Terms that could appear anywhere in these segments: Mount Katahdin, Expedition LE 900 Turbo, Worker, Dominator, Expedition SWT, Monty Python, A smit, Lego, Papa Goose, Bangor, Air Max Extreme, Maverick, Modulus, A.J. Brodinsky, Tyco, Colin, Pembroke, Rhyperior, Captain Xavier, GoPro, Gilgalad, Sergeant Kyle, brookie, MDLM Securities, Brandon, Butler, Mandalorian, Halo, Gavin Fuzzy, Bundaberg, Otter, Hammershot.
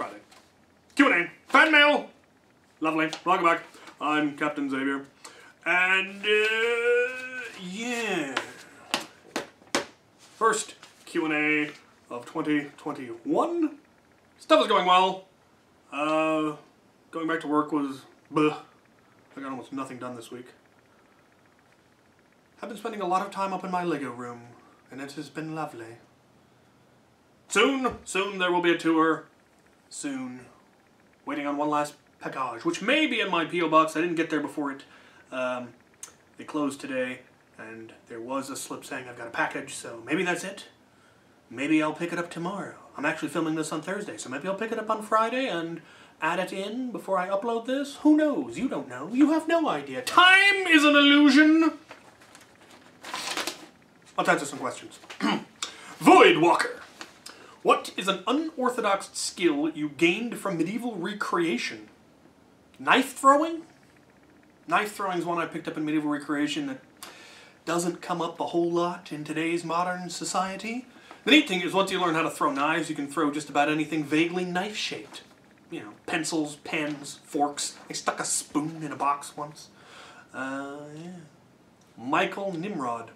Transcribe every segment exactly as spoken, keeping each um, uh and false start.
product. Q and A. Fan mail! Lovely. Welcome back. I'm Captain Xavier. And, uh, yeah. First Q and A of twenty twenty-one. Stuff is going well. Uh, going back to work was, bleh. I got almost nothing done this week. I've been spending a lot of time up in my Lego room, and it has been lovely. Soon, soon there will be a tour. Soon. Waiting on one last package, which may be in my P O box. I didn't get there before it. Um, they closed today, and there was a slip saying I've got a package, so maybe that's it. Maybe I'll pick it up tomorrow. I'm actually filming this on Thursday, so maybe I'll pick it up on Friday and add it in before I upload this. Who knows? You don't know. You have no idea. Time is an illusion! Let's answer some questions. Void Walker. What is an unorthodox skill you gained from medieval recreation? Knife throwing? Knife throwing is one I picked up in medieval recreation that doesn't come up a whole lot in today's modern society. The neat thing is once you learn how to throw knives, you can throw just about anything vaguely knife-shaped. You know, pencils, pens, forks. I stuck a spoon in a box once. Uh, yeah. Michael Nimrod.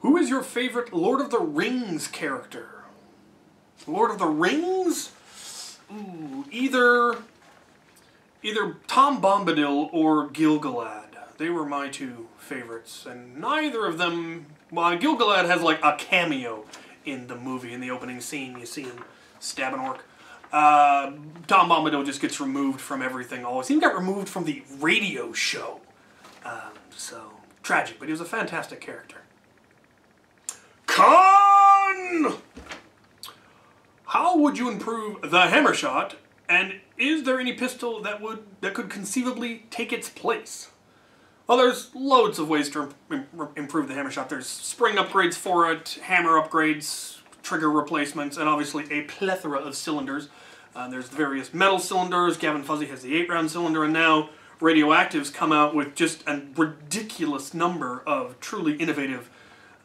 Who is your favorite Lord of the Rings character? Lord of the Rings? Ooh, either, either Tom Bombadil or Gilgalad. They were my two favorites, and neither of them... Well, Gilgalad has, like, a cameo in the movie, in the opening scene. You see him stab an orc. Uh, Tom Bombadil just gets removed from everything always. He got removed from the radio show. Um, so, tragic, but he was a fantastic character. Con! How would you improve the Hammershot, and is there any pistol that would that could conceivably take its place? Well, there's loads of ways to im improve the Hammershot. There's spring upgrades for it, hammer upgrades, trigger replacements, and obviously a plethora of cylinders. Uh, there's various metal cylinders. Gavin Fuzzy has the eight round cylinder, and now radioactives come out with just a ridiculous number of truly innovative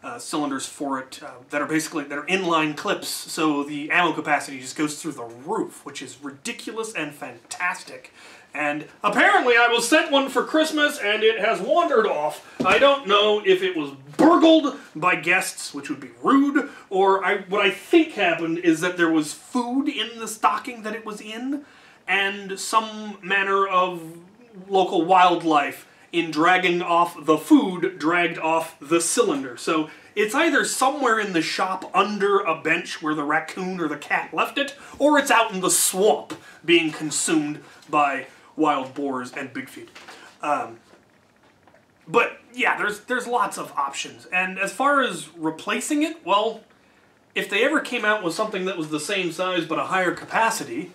uh, cylinders for it uh, that are basically that are inline clips, so the ammo capacity just goes through the roof, which is ridiculous and fantastic. And apparently I was sent one for Christmas, and it has wandered off. I don't know if it was burgled by guests, which would be rude, or I, what I think happened is that there was food in the stocking that it was in, and some manner of local wildlife in dragging off the food dragged off the cylinder. So it's either somewhere in the shop under a bench where the raccoon or the cat left it, or it's out in the swamp being consumed by wild boars and bigfeet. Um, but yeah, there's there's lots of options. And as far as replacing it, well, if they ever came out with something that was the same size but a higher capacity,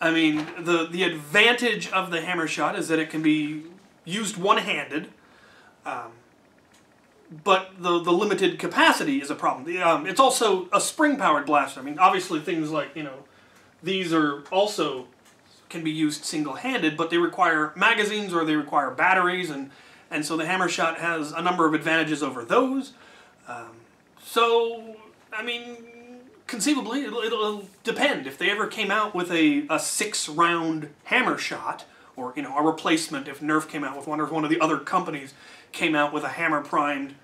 I mean, the, the advantage of the Hammershot is that it can be used one-handed, um, but the, the limited capacity is a problem. The, um, it's also a spring-powered blaster. I mean, obviously things like, you know, these are also... can be used single-handed, but they require magazines or they require batteries, and, and so the Hammershot has a number of advantages over those. Um, so, I mean, conceivably, it'll, it'll depend. If they ever came out with a, a six round Hammershot, or, you know, a replacement, if Nerf came out with one, or if one of the other companies came out with a hammer-primed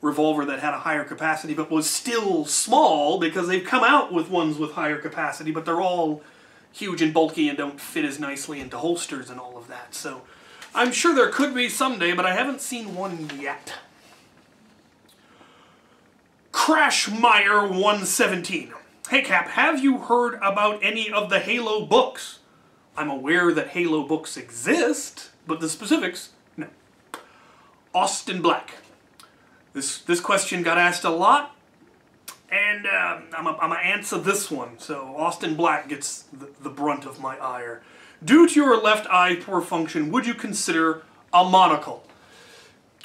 revolver that had a higher capacity, but was still small, because they've come out with ones with higher capacity, but they're all huge and bulky and don't fit as nicely into holsters and all of that. So I'm sure there could be someday, but I haven't seen one yet. Crash Meyer one seventeen. Hey Cap, have you heard about any of the Halo books? I'm aware that Halo books exist, but the specifics, no. Austin Black. This, this question got asked a lot. And uh, I'm gonna answer this one, so Austin Black gets the, the brunt of my ire. Due to your left eye poor function, would you consider a monocle?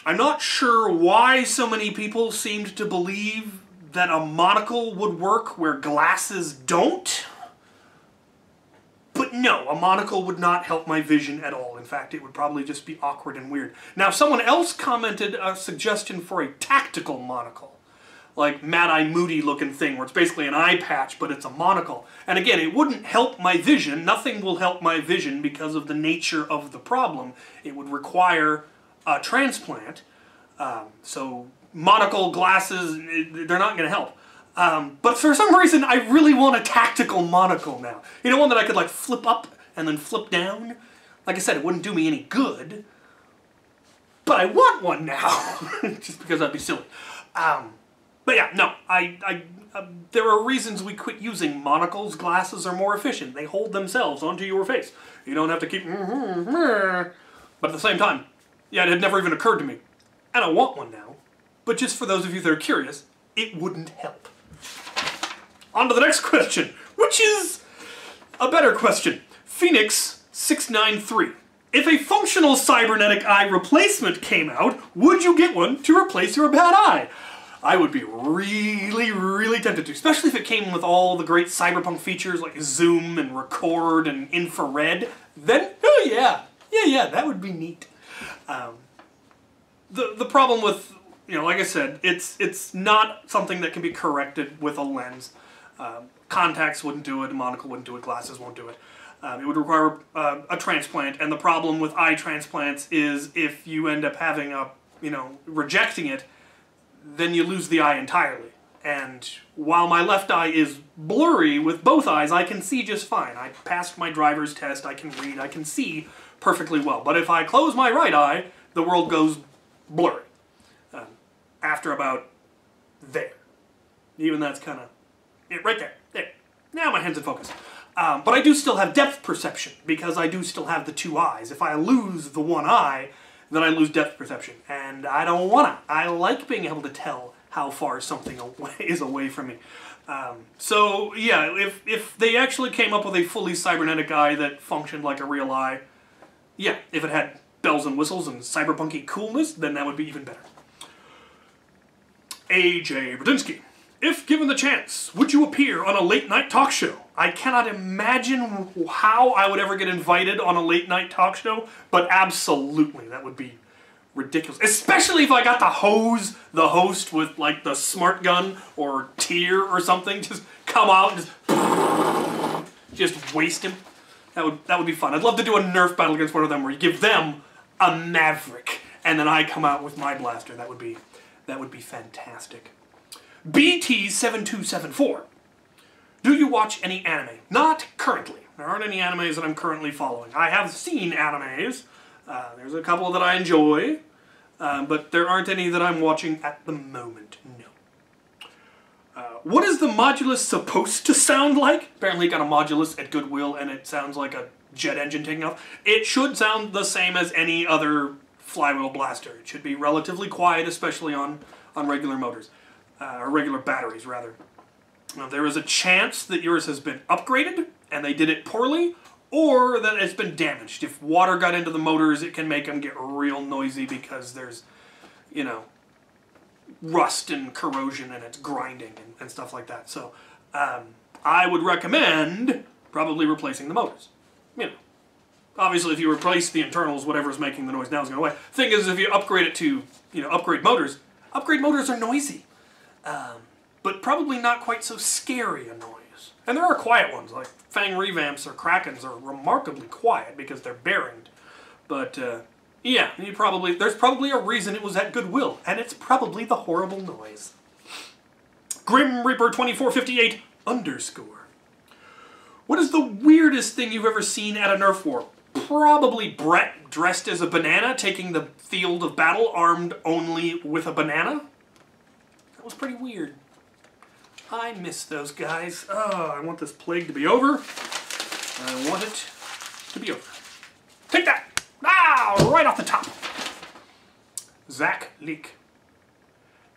I'm not sure why so many people seemed to believe that a monocle would work where glasses don't. But no, a monocle would not help my vision at all. In fact, it would probably just be awkward and weird. Now, someone else commented a suggestion for a tactical monocle. like Mad Eye Moody looking thing where it's basically an eye patch, but it's a monocle. And again, it wouldn't help my vision. Nothing will help my vision because of the nature of the problem. It would require a transplant. Um, so monocle, glasses, they're not going to help. Um, but for some reason, I really want a tactical monocle now. You know, one that I could like flip up and then flip down. Like I said, it wouldn't do me any good. But I want one now, just because I'd be silly. Um, but yeah, no, I, I, uh, there are reasons we quit using monocles. Glasses are more efficient. They hold themselves onto your face. You don't have to keep... But at the same time, yeah, it had never even occurred to me. And I want one now. But just for those of you that are curious, it wouldn't help. On to the next question, which is a better question. Phoenix six nine three. If a functional cybernetic eye replacement came out, would you get one to replace your bad eye? I would be really, really tempted to, especially if it came with all the great cyberpunk features like zoom and record and infrared. Then, oh yeah, yeah, yeah, that would be neat. Um, the, the problem with, you know, like I said, it's, it's not something that can be corrected with a lens. Um, contacts wouldn't do it, a monocle wouldn't do it, glasses won't do it. Um, it would require uh, a transplant, and the problem with eye transplants is if you end up having a, you know, rejecting it, then you lose the eye entirely. And while my left eye is blurry with both eyes, I can see just fine. I passed my driver's test, I can read, I can see perfectly well. But if I close my right eye, the world goes blurry. Um, after about there. Even that's kind of... Yeah, right there, there. Now my hand's in focus. Um, but I do still have depth perception, because I do still have the two eyes. If I lose the one eye, then I lose depth perception. And I don't wanna. I like being able to tell how far something away is away from me. Um, so, yeah, if, if they actually came up with a fully cybernetic eye that functioned like a real eye, yeah, if it had bells and whistles and cyberpunky coolness, then that would be even better. A J. Brodinsky. If given the chance, would you appear on a late-night talk show? I cannot imagine how I would ever get invited on a late-night talk show, but absolutely, that would be ridiculous. Especially if I got to hose the host with, like, the smart gun or tear or something. Just come out and just, just waste him. That would, that would be fun. I'd love to do a Nerf battle against one of them where you give them a Maverick, and then I come out with my blaster. That would be, that would be fantastic. B T seven two seven four. Do you watch any anime? Not currently. There aren't any animes that I'm currently following. I have seen animes. Uh, there's a couple that I enjoy. Uh, but there aren't any that I'm watching at the moment, no. Uh, what is the Modulus supposed to sound like? Apparently it got a Modulus at Goodwill and it sounds like a jet engine taking off. It should sound the same as any other flywheel blaster. It should be relatively quiet, especially on, on regular motors. Uh, or regular batteries, rather. Now, there is a chance that yours has been upgraded, and they did it poorly, or that it's been damaged. If water got into the motors, it can make them get real noisy because there's, you know, rust and corrosion, and it's grinding and, and stuff like that. So, um, I would recommend probably replacing the motors. You know, obviously, if you replace the internals, whatever's making the noise now is going away. Thing is, if you upgrade it to, you know, upgrade motors, upgrade motors are noisy. Um, but probably not quite so scary a noise. And there are quiet ones, like Fang revamps or Krakens are remarkably quiet because they're bearinged. But, uh, yeah, you probably, there's probably a reason it was at Goodwill, and it's probably the horrible noise. Grim Reaper twenty-four fifty-eight underscore. What is the weirdest thing you've ever seen at a Nerf war? Probably Brett dressed as a banana, taking the field of battle armed only with a banana. That was pretty weird. I miss those guys. Oh, I want this plague to be over. I want it to be over. Take that! Ah! Right off the top! Zach Leek.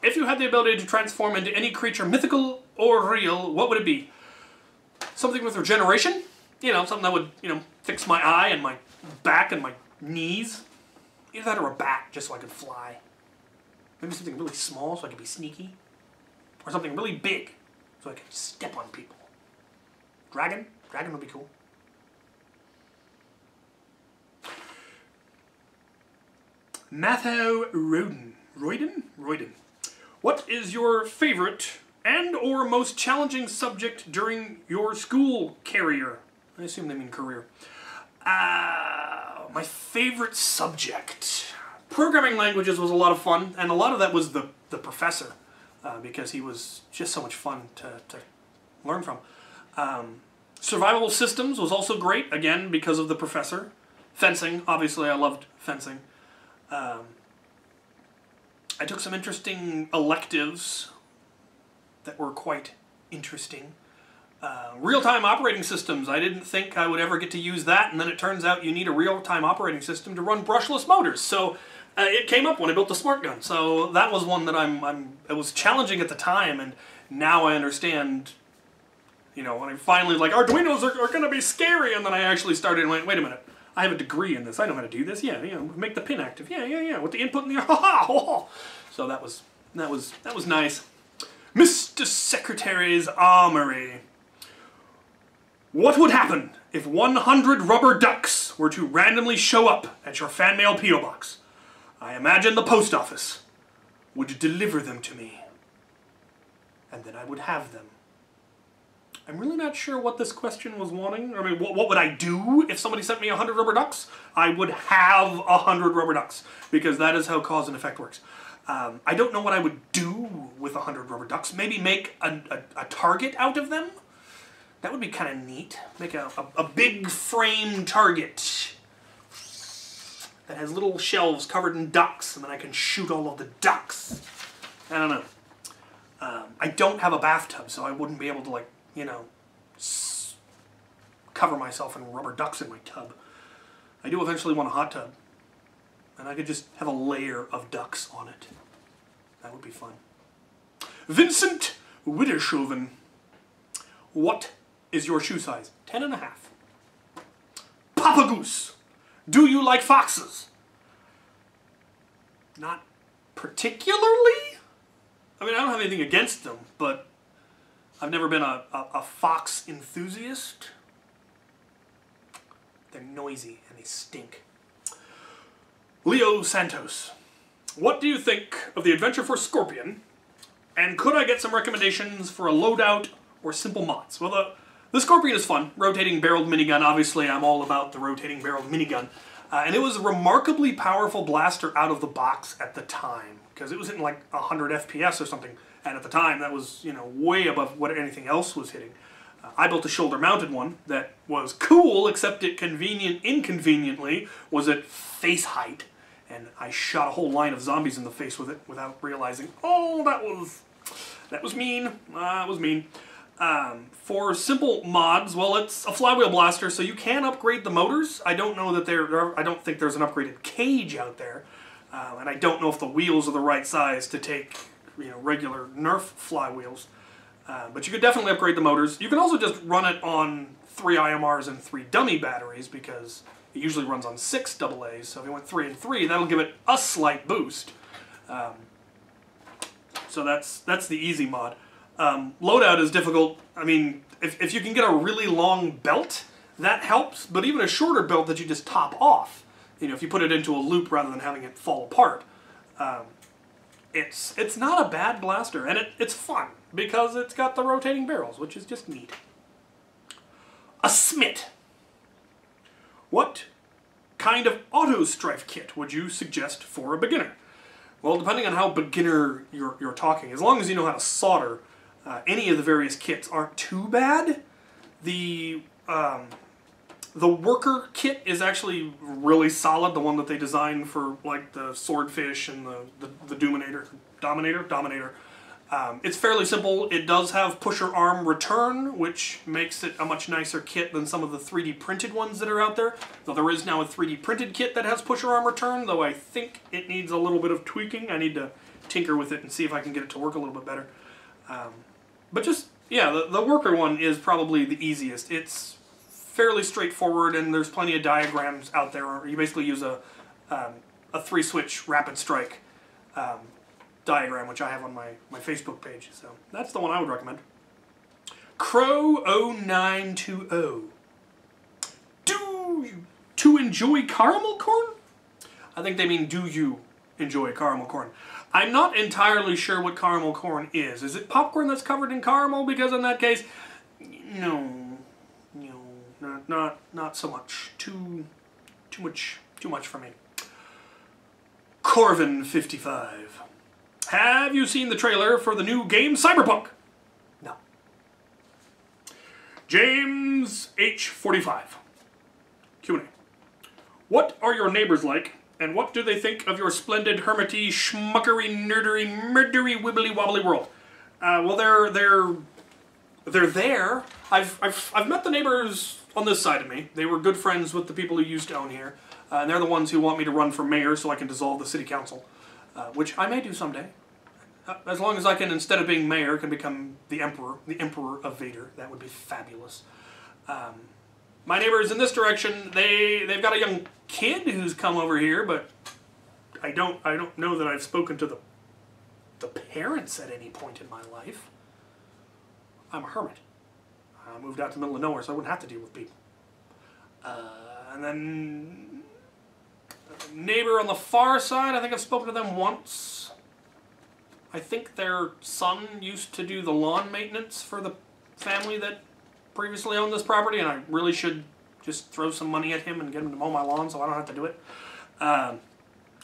If you had the ability to transform into any creature, mythical or real, what would it be? Something with regeneration? You know, something that would, you know, fix my eye and my back and my knees. Either that or a bat, just so I could fly. Maybe something really small so I can be sneaky. Or something really big so I can step on people. Dragon? Dragon would be cool. Matho Royden. Royden? Royden. What is your favorite and or most challenging subject during your school career? I assume they mean career. Uh, my favorite subject. Programming languages was a lot of fun, and a lot of that was the, the professor, uh, because he was just so much fun to, to learn from. Um, survival systems was also great, again, because of the professor. Fencing, obviously I loved fencing. Um, I took some interesting electives that were quite interesting. Uh, real-time operating systems. I didn't think I would ever get to use that, and then it turns out you need a real-time operating system to run brushless motors. So uh, it came up when I built the smart gun. So that was one that I'm, I'm, it was challenging at the time, and now I understand, you know, when I finally, like, Arduinos are, are going to be scary, and then I actually started and went, wait a minute, I have a degree in this. I know how to do this. Yeah, you know, make the pin active. Yeah, yeah, yeah, with the input and the, ha ha. So that was, that was, that was nice. Mister Secretary's Armory. What would happen if one hundred rubber ducks were to randomly show up at your fan mail P O box? I imagine the post office would deliver them to me, and then I would have them. I'm really not sure what this question was wanting. I mean, what, what would I do if somebody sent me one hundred rubber ducks? I would have one hundred rubber ducks, because that is how cause and effect works. Um, I don't know what I would do with one hundred rubber ducks. Maybe make a, a, a target out of them? That would be kind of neat. Make a, a, a big frame target that has little shelves covered in ducks, and then I can shoot all of the ducks. I don't know. Um, I don't have a bathtub, so I wouldn't be able to, like, you know, s cover myself in rubber ducks in my tub. I do eventually want a hot tub, and I could just have a layer of ducks on it. That would be fun. Vincent Widdershoven. What is your shoe size? Ten and a half. Papa Goose, do you like foxes? Not particularly. I mean, I don't have anything against them, but I've never been a, a, a fox enthusiast. They're noisy and they stink. Leo Santos, what do you think of the adventure for Scorpion? And could I get some recommendations for a loadout or simple mods? Well, the, the Scorpion is fun. Rotating barreled minigun. Obviously, I'm all about the rotating barreled minigun. Uh, and it was a remarkably powerful blaster out of the box at the time, because it was hitting like one hundred F P S or something. And at the time, that was, you know, way above what anything else was hitting. Uh, I built a shoulder-mounted one that was cool, except it convenient, inconveniently was at face height. And I shot a whole line of zombies in the face with it without realizing, oh, that was, that was mean. That uh, was mean. Um, for simple mods, well, it's a flywheel blaster, so you can upgrade the motors. I don't know that there, I don't think there's an upgraded cage out there. Uh, and I don't know if the wheels are the right size to take, you know, regular Nerf flywheels. Uh, but you could definitely upgrade the motors. You can also just run it on three I M Rs and three dummy batteries, because it usually runs on six double A's. So if you went three and three, that'll give it a slight boost. Um, so that's that's the easy mod. Um, loadout is difficult. I mean, if, if you can get a really long belt, that helps. But even a shorter belt that you just top off, you know, if you put it into a loop rather than having it fall apart. Um, It's it's not a bad blaster, and it, it's fun, because it's got the rotating barrels, which is just neat. A Smit. What kind of auto-strife kit would you suggest for a beginner? Well, depending on how beginner you're, you're talking, as long as you know how to solder, uh, any of the various kits aren't too bad. The, um, the Worker kit is actually really solid, the one that they designed for, like, the Swordfish and the, the, the Dominator. Dominator? Dominator. Um, it's fairly simple. It does have pusher arm return, which makes it a much nicer kit than some of the three D printed ones that are out there. Though there is now a three D printed kit that has pusher arm return, though I think it needs a little bit of tweaking. I need to tinker with it and see if I can get it to work a little bit better. Um, but just, yeah, the, the Worker one is probably the easiest. It's fairly straightforward, and there's plenty of diagrams out there. You basically use a, um, a three-switch rapid strike um, diagram, which I have on my, my Facebook page. So that's the one I would recommend. Crow zero nine two zero. Do you to enjoy caramel corn? I think they mean do you enjoy caramel corn. I'm not entirely sure what caramel corn is. Is it popcorn that's covered in caramel? Because in that case, no, no, not not not so much. Too, too much, too much for me. Corvin fifty-five. Have you seen the trailer for the new game Cyberpunk? No. James H forty-five. Q and A. What are your neighbors like? And what do they think of your splendid hermity, schmuckery, nerdery, murdery, wibbly wobbly world? Uh, well, they're they're they're there. I've I've I've met the neighbors on this side of me. They were good friends with the people who used to own here, uh, and they're the ones who want me to run for mayor so I can dissolve the city council, uh, which I may do someday, uh, as long as I can, instead of being mayor, can become the emperor, the emperor of Vader. That would be fabulous. Um, My neighbors in this direction, they, they've got a young kid who's come over here, but I don't, I don't know that I've spoken to the, the parents at any point in my life. I'm a hermit. I moved out to the middle of nowhere, so I wouldn't have to deal with people. Uh, and then the neighbor on the far side, I think I've spoken to them once. I think their son used to do the lawn maintenance for the family that previously owned this property, and I really should just throw some money at him and get him to mow my lawn so I don't have to do it. Um,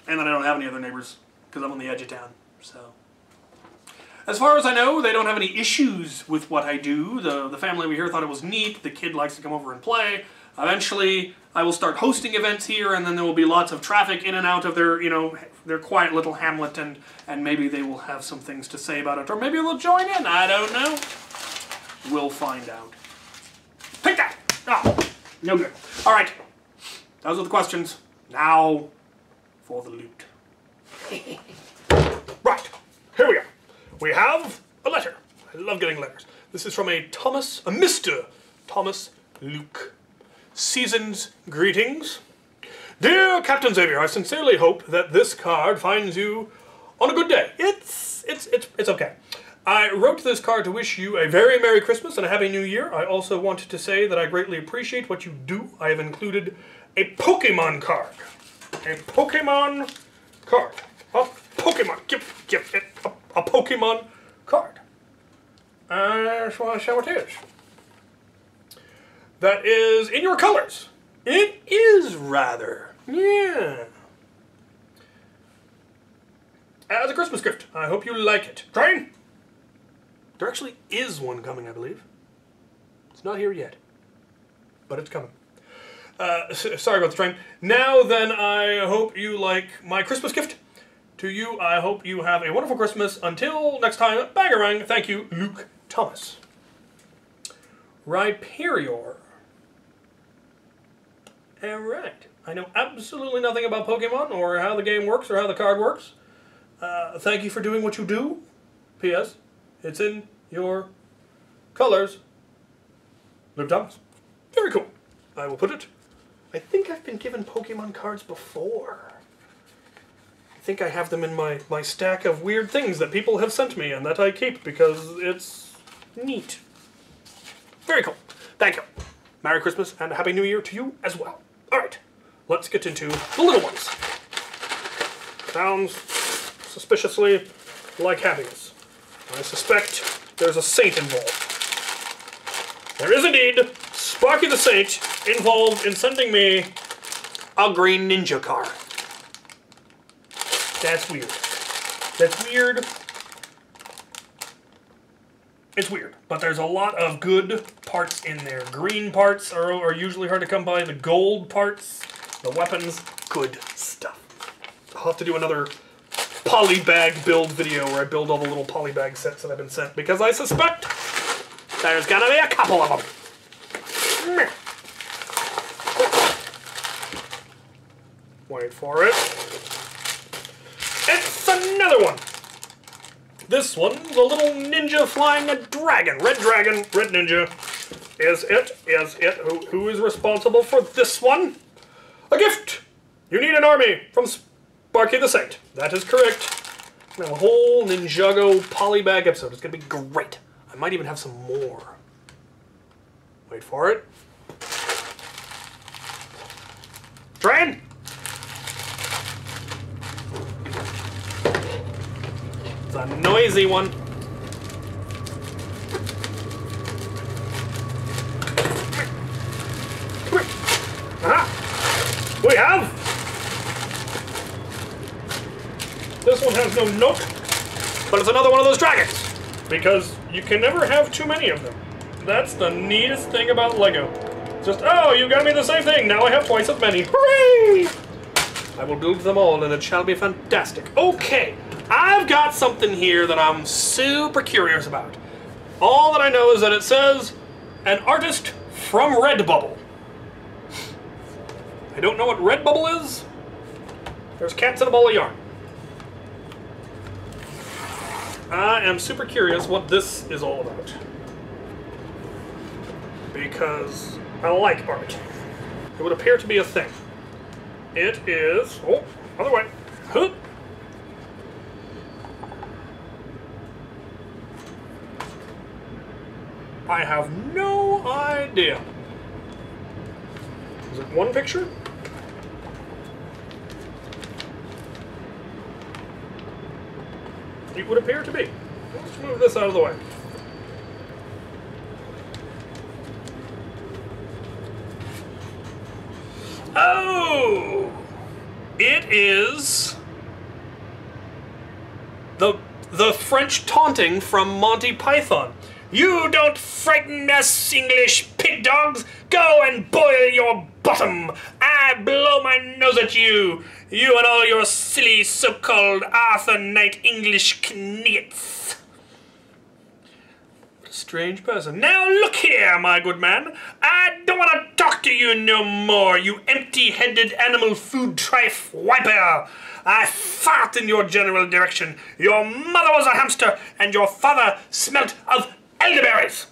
and then I don't have any other neighbors because I'm on the edge of town. So, as far as I know, they don't have any issues with what I do. The, the family over here thought it was neat. The kid likes to come over and play. Eventually, I will start hosting events here, and then there will be lots of traffic in and out of their, you know, their quiet little hamlet, and, and maybe they will have some things to say about it, or maybe they'll join in. I don't know. We'll find out. Take that! Oh, no good. All right, those are the questions. Now for the loot. Right, here we are. We have a letter. I love getting letters. This is from a Thomas, a Mister Thomas Luke. Season's greetings. Dear Captain Xavier, I sincerely hope that this card finds you on a good day. It's, it's, it's, it's okay. I wrote this card to wish you a very Merry Christmas and a Happy New Year. I also want to say that I greatly appreciate what you do. I have included a Pokemon card. A Pokemon card. A Pokemon. Give, give it a, a Pokemon card. I just want to show what it is. That is in your colors. It is rather. Yeah. As a Christmas gift. I hope you like it. Train! There actually is one coming, I believe. It's not here yet, but it's coming. Uh, sorry about the train. Now then, I hope you like my Christmas gift. To you, I hope you have a wonderful Christmas. Until next time, Bangarang. Thank you, Luke Thomas. Rhyperior. All right. I know absolutely nothing about Pokemon or how the game works or how the card works. Uh, thank you for doing what you do. P S. It's in your colors. Luke Thomas. Very cool. I will put it. I think I've been given Pokemon cards before. I think I have them in my, my stack of weird things that people have sent me and that I keep because it's neat. Very cool. Thank you. Merry Christmas and a Happy New Year to you as well. Alright, let's get into the little ones. Sounds suspiciously like happiness. I suspect there's a saint involved. There is indeed Sparky the Saint involved in sending me a green ninja car. That's weird. That's weird. It's weird, but there's a lot of good parts in there. Green parts are, are usually hard to come by. The gold parts, the weapons, good stuff. I'll have to do another polybag build video where I build all the little polybag sets that I've been sent because I suspect there's gonna be a couple of them. Wait for it. It's another one. This one's a little ninja flying a dragon. Red dragon, red ninja. Is it? Is it? Who, who is responsible for this one? A gift. You need an army from Spain. Sparky the Saint. That is correct. Now a whole Ninjago polybag episode. It's going to be great. I might even have some more. Wait for it. Train! lazy one. Aha! We have! This one has no nook, but it's another one of those dragons. Because you can never have too many of them. That's the neatest thing about Lego. Just, oh, you got me the same thing. Now I have twice as many. Hooray! I will build them all and it shall be fantastic. Okay, I've got something here that I'm super curious about. All that I know is that it says, an artist from Redbubble. I don't know what Redbubble is. There's cats in a ball of yarn. I am super curious what this is all about. Because I like art. It would appear to be a thing. It is, oh, other way. Huh. I have no idea. Is it one picture? It would appear to be. Let's move this out of the way. Oh! It is the the French taunting from Monty Python. You don't frighten us English pig dogs! Go and boil your bottom! I blow my nose at you! You and all your silly so-called Arthur Knight English knights! What a strange person. Now look here, my good man! I don't want to talk to you no more, you empty-headed animal food trife wiper! I fart in your general direction. Your mother was a hamster, and your father smelt of elderberries!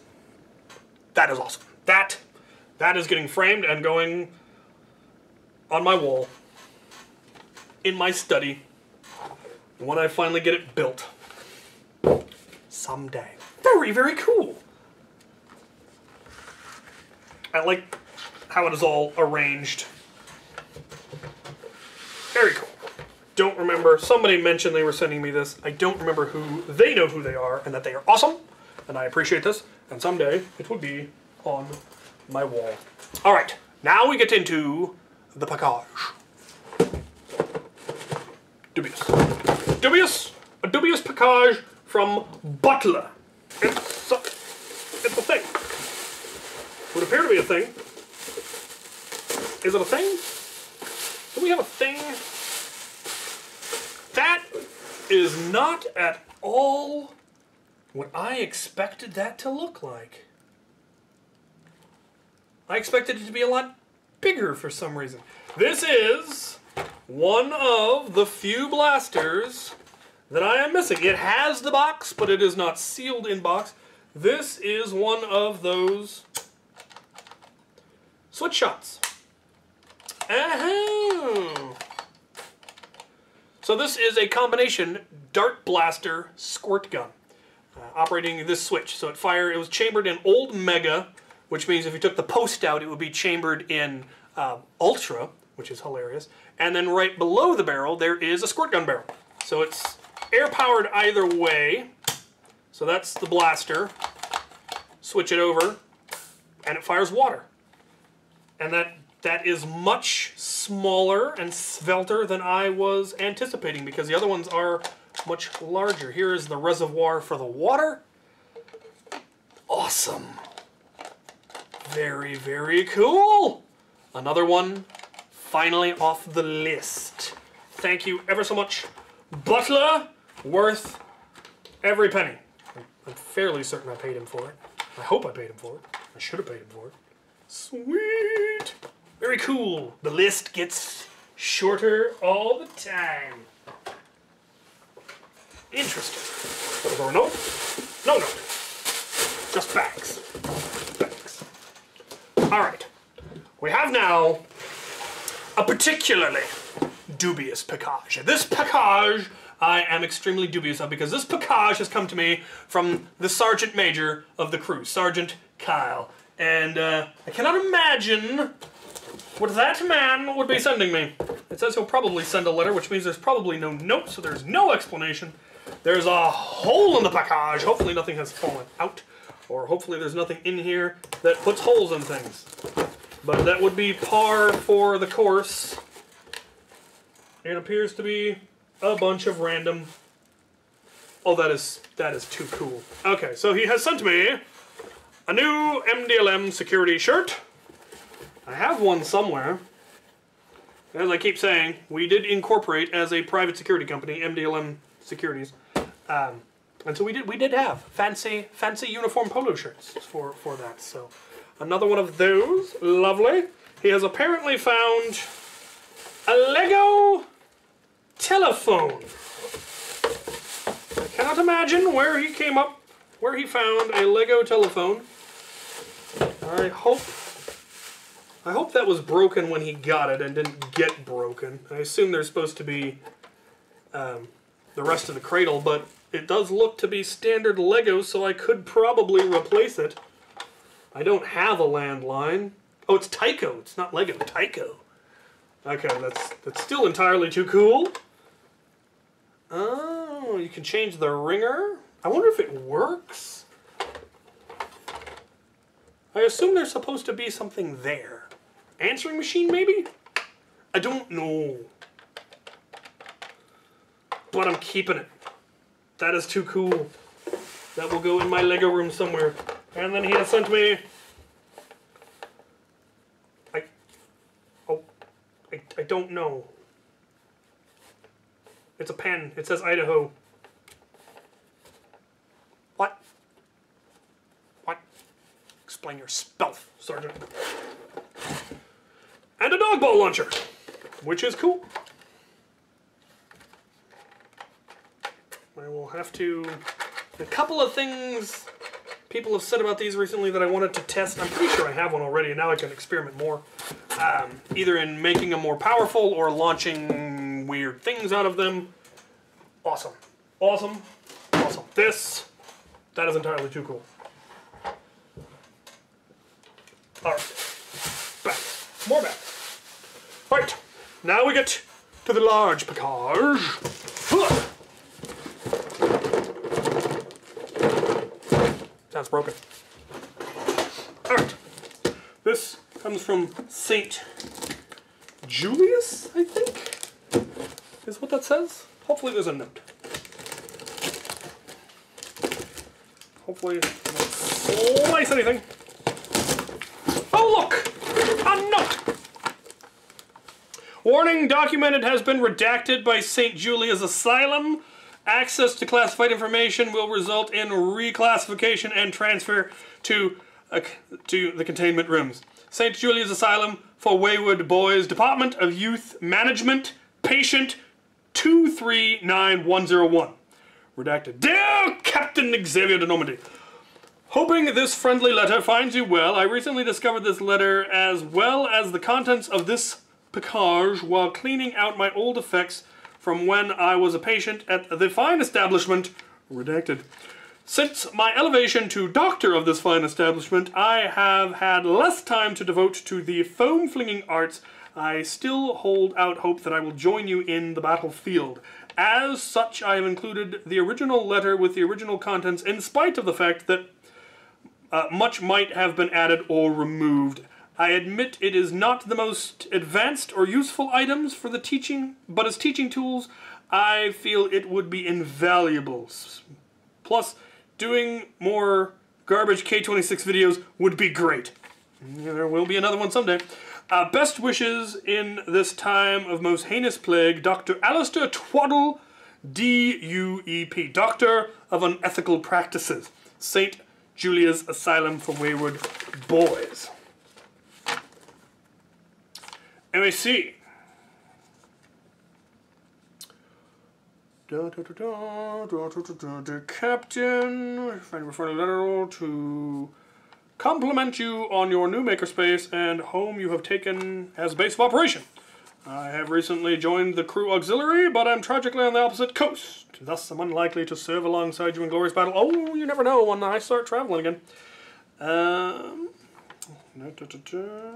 That is awesome. That, that is getting framed and going on my wall, in my study, when I finally get it built. Someday. Very, very cool. I like how it is all arranged. Very cool. Don't remember, somebody mentioned they were sending me this. I don't remember who, they know who they are and that they are awesome. And I appreciate this, and someday it will be on my wall. All right, now we get into the package. Dubious. Dubious, a dubious package from Butler. It's a, it's a thing. Would appear to be a thing. Is it a thing? Do we have a thing? That is not at all what I expected that to look like. I expected it to be a lot bigger for some reason. This is one of the few blasters that I am missing. It has the box, but it is not sealed in box. This is one of those switch shots. Aha! So this is a combination dart blaster squirt gun. Uh, operating this switch. So it fired, it was chambered in old mega, which means if you took the post out, it would be chambered in uh, ultra, which is hilarious. And then right below the barrel, there is a squirt gun barrel. So it's air powered either way. So that's the blaster. Switch it over, and it fires water. And that, that is much smaller and svelter than I was anticipating, because the other ones are much larger. Here is the reservoir for the water. Awesome. Very, very cool. Another one finally off the list. Thank you ever so much, Butler. Worth every penny. I'm fairly certain I paid him for it. I hope I paid him for it. I should have paid him for it. Sweet. Very cool. The list gets shorter all the time. Interesting. Or no? No, no. Just bags. Bags. All right. We have now a particularly dubious package. This package I am extremely dubious of, because this package has come to me from the Sergeant Major of the crew, Sergeant Kyle. And uh, I cannot imagine what that man would be sending me. It says he'll probably send a letter, which means there's probably no note, so there's no explanation. There's a hole in the package. Hopefully nothing has fallen out, or hopefully there's nothing in here that puts holes in things. But that would be par for the course. It appears to be a bunch of random. Oh, that is that is too cool. Okay, so he has sent me a new M D L M security shirt. I have one somewhere. As I keep saying, we did incorporate as a private security company, M D L M Securities, um, and so we did. We did have fancy, fancy uniform polo shirts for for that. So another one of those, lovely. He has apparently found a Lego telephone. I cannot imagine where he came up, where he found a Lego telephone. I hope. I hope that was broken when he got it and didn't get broken. I assume there's supposed to be um, the rest of the cradle, but it does look to be standard Lego, so I could probably replace it. I don't have a landline. Oh, it's Tyco. It's not Lego. Tyco. Okay, that's that's still entirely too cool. Oh, you can change the ringer. I wonder if it works. I assume there's supposed to be something there. Answering machine, maybe? I don't know. But I'm keeping it. That is too cool. That will go in my Lego room somewhere. And then he has sent me... I... Oh. I, I don't know. It's a pen. It says Idaho. What? What? Explain your spell, Sergeant. And a dog ball launcher, which is cool. I will have to... A couple of things people have said about these recently that I wanted to test. I'm pretty sure I have one already, and now I can experiment more. Um, either in making them more powerful or launching weird things out of them. Awesome. Awesome. Awesome. This, that is entirely too cool. All right. Back. More back. All right. Now we get to the large package. Huh. That's broken. Alright. This comes from Saint Julia's, I think, is what that says. Hopefully there's a note. Hopefully it won't slice anything. Oh look! A note! Warning, documented has been redacted by Saint Julia's Asylum. Access to classified information will result in reclassification and transfer to uh, to the containment rooms. Saint Julia's Asylum for Wayward Boys, Department of Youth Management, Patient two three nine one zero one. Redacted. Dear Captain Xavier de Normandy, hoping this friendly letter finds you well, I recently discovered this letter as well as the contents of this package while cleaning out my old effects from when I was a patient at the fine establishment, redacted. Since my elevation to doctor of this fine establishment, I have had less time to devote to the foam-flinging arts. I still hold out hope that I will join you in the battlefield. As such, I have included the original letter with the original contents, in spite of the fact that uh, much might have been added or removed. I admit it is not the most advanced or useful items for the teaching, but as teaching tools, I feel it would be invaluable. Plus, doing more garbage K twenty-six videos would be great. There will be another one someday. Uh, best wishes in this time of most heinous plague, Doctor Alistair Twaddle, D U E P, Doctor of Unethical Practices, Saint Julia's Asylum for Wayward Boys. M A C. Da, da, da, da, da, da, da, da, Captain, I refer to letter to compliment you on your new makerspace and home you have taken as base of operation. I have recently joined the crew auxiliary, but I'm tragically on the opposite coast. Thus, I'm unlikely to serve alongside you in glorious battle. Oh, you never know when I start traveling again. Um, da, da, da, da.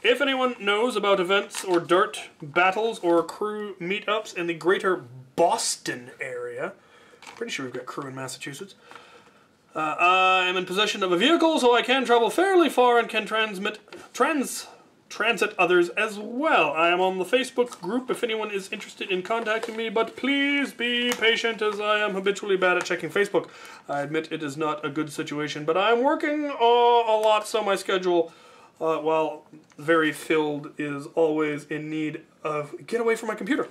If anyone knows about events or dirt battles or crew meetups in the greater Boston area. Pretty sure we've got crew in Massachusetts. Uh, I am in possession of a vehicle, so I can travel fairly far and can transmit trans transit others as well. I am on the Facebook group if anyone is interested in contacting me, but please be patient as I am habitually bad at checking Facebook. I admit it is not a good situation, but I am working uh, a lot, so my schedule, uh, while very filled, is always in need of get away from my computer.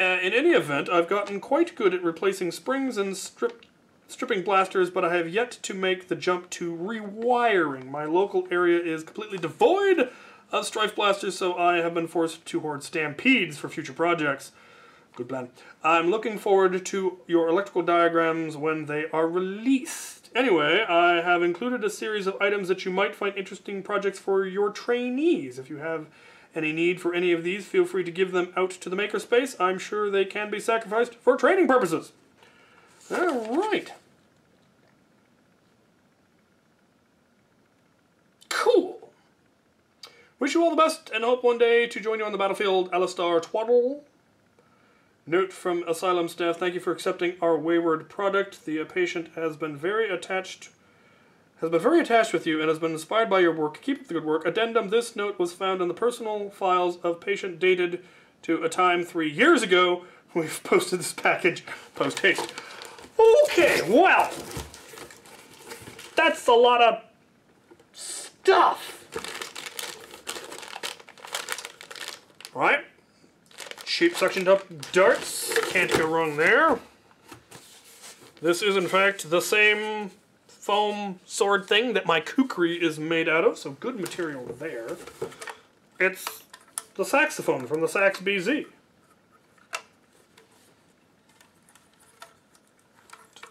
Uh, in any event, I've gotten quite good at replacing springs and strip, stripping blasters, but I have yet to make the jump to rewiring. My local area is completely devoid of strife blasters, so I have been forced to hoard stampedes for future projects. Good plan. I'm looking forward to your electrical diagrams when they are released. Anyway, I have included a series of items that you might find interesting projects for your trainees. If you have any need for any of these, feel free to give them out to the makerspace. I'm sure they can be sacrificed for training purposes. All right. Cool. Wish you all the best and hope one day to join you on the battlefield, Alistair Twaddle. Note from Asylum staff, thank you for accepting our wayward product. The patient has been very attached has been very attached with you and has been inspired by your work. Keep up the good work. Addendum, this note was found in the personal files of patient dated to a time three years ago. We've posted this package post-haste. Okay, well, that's a lot of stuff. All right, cheap suction cup darts. Can't go wrong there. This is, in fact, the same foam sword thing that my kukri is made out of, so good material there. It's the saxophone from the Sax B Z.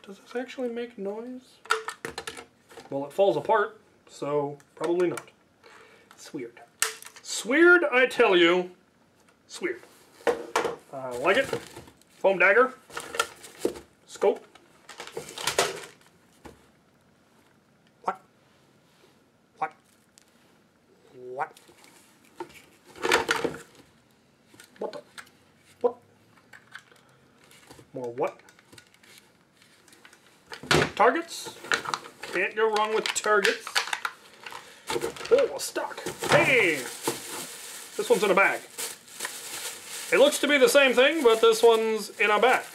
Does this actually make noise? Well, it falls apart, so probably not. It's weird. It's weird, I tell you. It's weird. I like it. Foam dagger. Scope. What? What the? What? More what? Targets? Can't go wrong with targets. Oh, a stock. Hey! This one's in a bag. It looks to be the same thing, but this one's in a bag.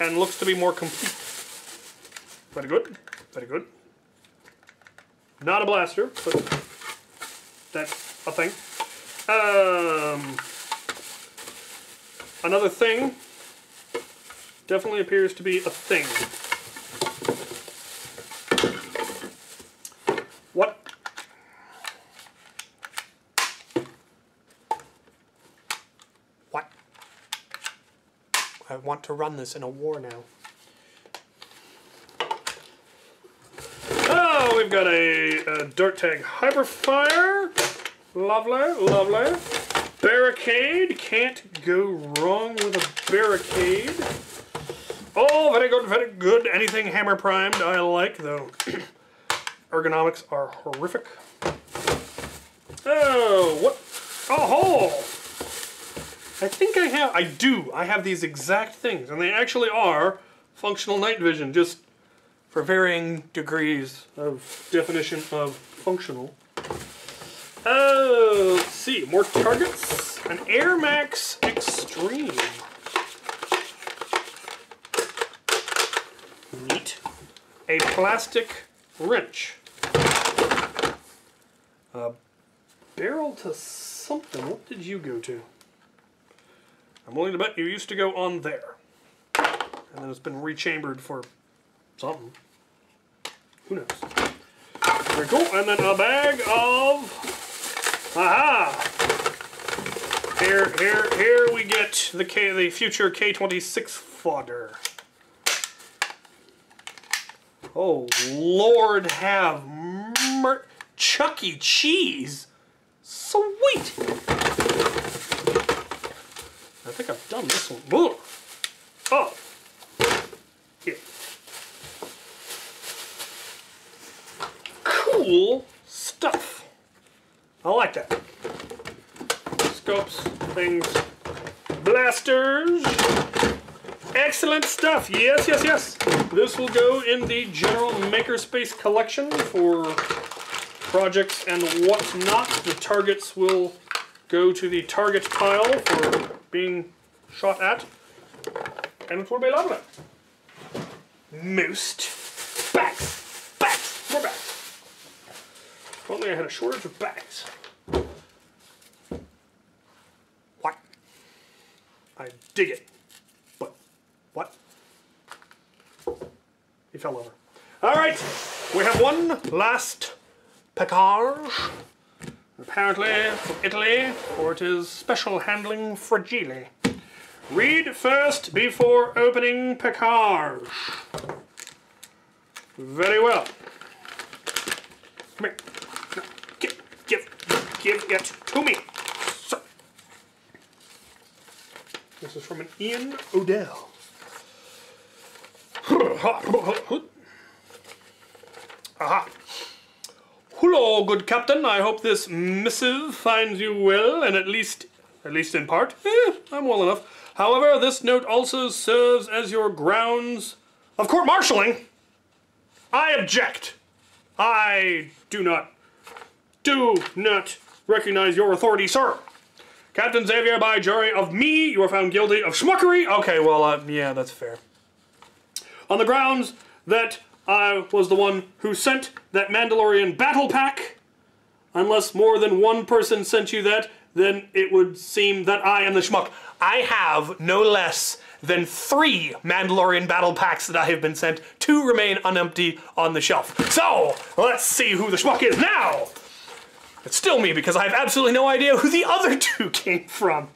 And looks to be more complete. Very good. Very good. Not a blaster, but that's a thing. Um, another thing definitely appears to be a thing. What? What? I want to run this in a war now. Oh, we've got a, a dart tag hyperfire. Lovely, lovely. Barricade. Can't go wrong with a barricade. Oh, very good, very good. Anything hammer primed I like, though ergonomics are horrific. Oh, what? Oh, I think I have, I do, I have these exact things, and they actually are functional night vision, just for varying degrees of definition of functional. Oh, let's see, more targets. An Air Max Extreme. Neat. A plastic wrench. A barrel to something. What did you go to? I'm willing to bet you used to go on there. And then it's been rechambered for something. Who knows? Very cool. And then a bag of... Aha! Here, here, here we get the K, the future K twenty-six fodder. Oh Lord, have mer- Chuck E. Cheese. Sweet. I think I've done this one. Blah. Oh. Yeah. Cool stuff. I like that. Scopes, things, blasters, Excellent stuff. Yes, yes, yes. This will go in the general Makerspace collection for projects and whatnot. The targets will go to the target pile for being shot at, and it will be lovely. Most bags, bags, more bags. If only I had a shortage of bags. What? I dig it. But what? He fell over. All right, we have one last package. Apparently from Italy, for it is special handling fragile. Read first before opening package. Very well. Come here. No, give, give, give it to me. So. This is from an Ian Odell. Aha. Hello, good captain. I hope this missive finds you well, and at least, at least in part. Eh, I'm well enough. However, this note also serves as your grounds of court-martialing. I object. I do not, do not recognize your authority, sir. Captain Xavier, by jury of me, you are found guilty of schmuckery. Okay, well, uh, yeah, that's fair. On the grounds that I was the one who sent that Mandalorian battle pack. Unless more than one person sent you that, then it would seem that I am the schmuck. I have no less than three Mandalorian battle packs that I have been sent. Two remain unempty on the shelf. So, let's see who the schmuck is now. It's still me, because I have absolutely no idea who the other two came from.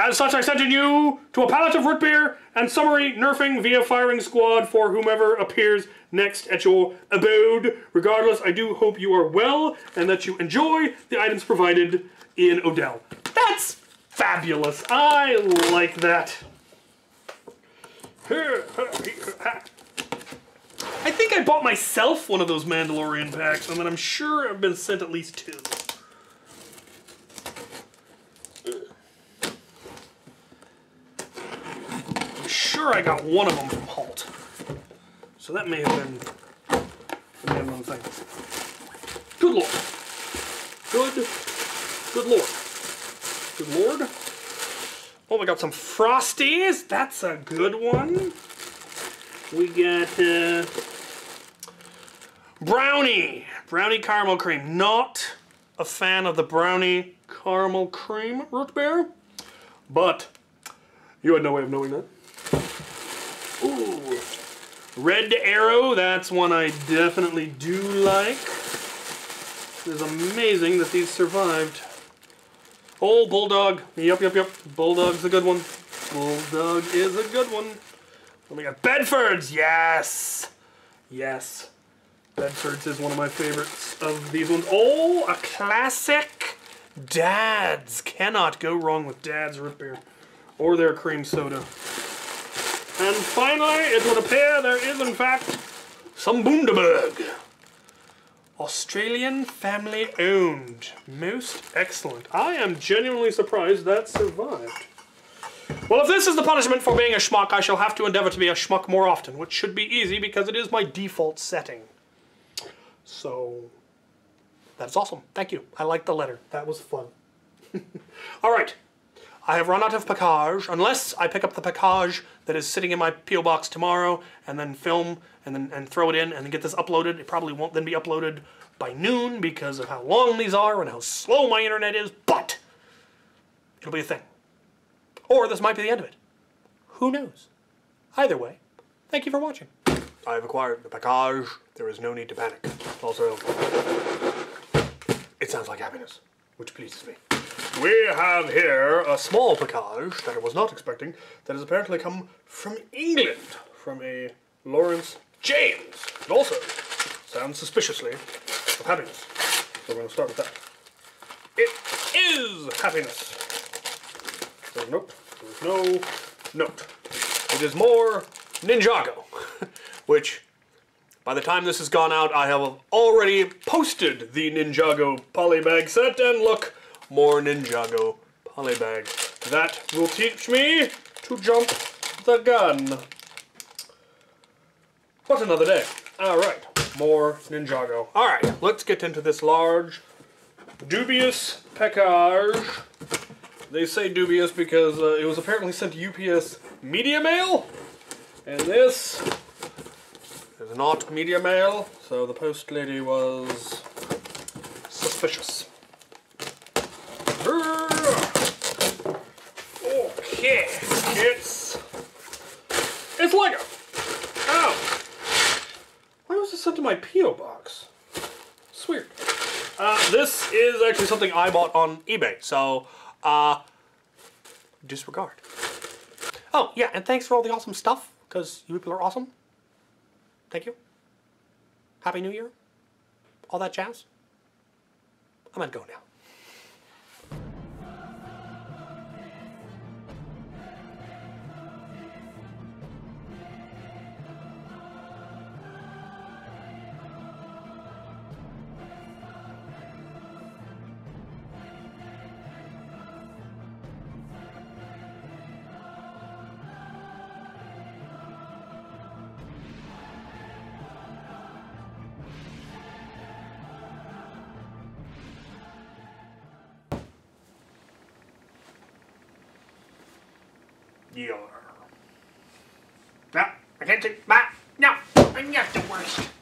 As such, I sentence you to a pallet of root beer and summary nerfing via firing squad for whomever appears next at your abode. Regardless, I do hope you are well and that you enjoy the items provided in Odell. That's fabulous. I like that. I think I bought myself one of those Mandalorian packs, and then I'm sure I've been sent at least two. Sure, I got one of them from Halt, so that may have been the Mandalorian thing. Good lord, good, good lord, good lord. Oh, we got some Frosties. That's a good one. We got uh, brownie, brownie caramel cream. Not a fan of the brownie caramel cream root beer, but you had no way of knowing that. Ooh, Red Arrow, that's one I definitely do like. It is amazing that these survived. Oh, Bulldog. Yup, yup, yup. Bulldog's a good one. Bulldog is a good one. Oh my god, Bedfords! Yes! Yes. Bedfords is one of my favorites of these ones. Oh, a classic. Dad's. Cannot go wrong with Dad's root beer or their cream soda. And finally, it would appear there is, in fact, some Bundaberg. Australian family owned. Most excellent. I am genuinely surprised that survived. Well, if this is the punishment for being a schmuck, I shall have to endeavor to be a schmuck more often, which should be easy because it is my default setting. So, that's awesome. Thank you. I like the letter. That was fun. All right. I have run out of package, unless I pick up the package that is sitting in my P O box tomorrow, and then film, and then and throw it in, and then get this uploaded. It probably won't then be uploaded by noon because of how long these are and how slow my internet is, but it'll be a thing. Or this might be the end of it. Who knows? Either way, thank you for watching. I have acquired the package. There is no need to panic. Also, it sounds like happiness, which pleases me. We have here a small package that I was not expecting that has apparently come from England, from a Lawrence James. It also sounds suspiciously of happiness. So we're going to start with that. It is happiness. There's nope. There's no note. It is more Ninjago, which by the time this has gone out, I have already posted the Ninjago polybag set, and look, more Ninjago polybag. That will teach me to jump the gun. What's another day? Alright, more Ninjago. Alright, let's get into this large, dubious package. They say dubious because uh, it was apparently sent to U P S media mail. And this is not media mail, so the post lady was suspicious. Okay, it's... It's Lego! Ow! Why was this sent to my P O box? It's weird. Uh, this is actually something I bought on eBay, so, uh, disregard. Oh, yeah, and thanks for all the awesome stuff, because you people are awesome. Thank you. Happy New Year. All that jazz. I'm gonna go now. Yeah. No, I can't take my. No, I'm not the worst.